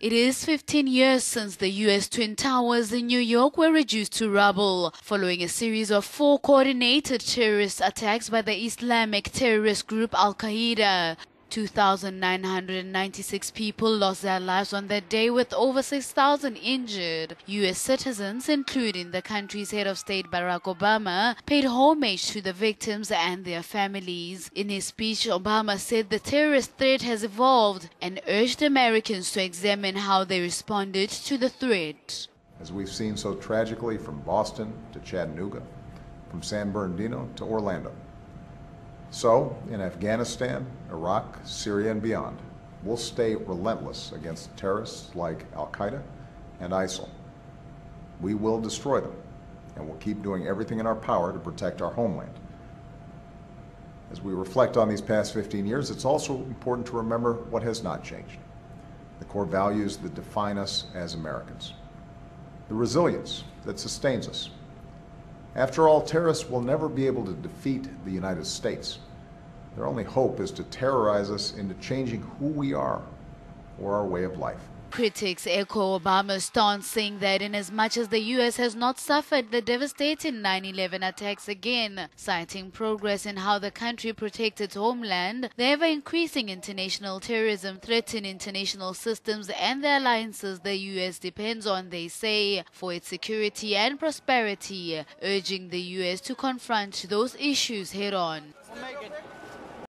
It is 15 years since the U.S. Twin Towers in New York were reduced to rubble, following a series of 4 coordinated terrorist attacks by the Islamic terrorist group Al Qaeda. 2,996 people lost their lives on that day, with over 6,000 injured. U.S. citizens, including the country's head of state Barack Obama, paid homage to the victims and their families. In his speech, Obama said the terrorist threat has evolved and urged Americans to examine how they responded to the threat. As we've seen so tragically from Boston to Chattanooga, from San Bernardino to Orlando, so, in Afghanistan, Iraq, Syria, and beyond, we'll stay relentless against terrorists like Al Qaeda and ISIL. We will destroy them, and we'll keep doing everything in our power to protect our homeland. As we reflect on these past 15 years, it's also important to remember what has not changed: the core values that define us as Americans, the resilience that sustains us. After all, terrorists will never be able to defeat the United States. Their only hope is to terrorize us into changing who we are or our way of life. Critics echo Obama's stance, saying that inasmuch as the U.S. has not suffered the devastating 9/11 attacks again, citing progress in how the country protects its homeland, the ever-increasing international terrorism threatens international systems and the alliances the U.S. depends on, they say, for its security and prosperity, urging the U.S. to confront those issues head-on.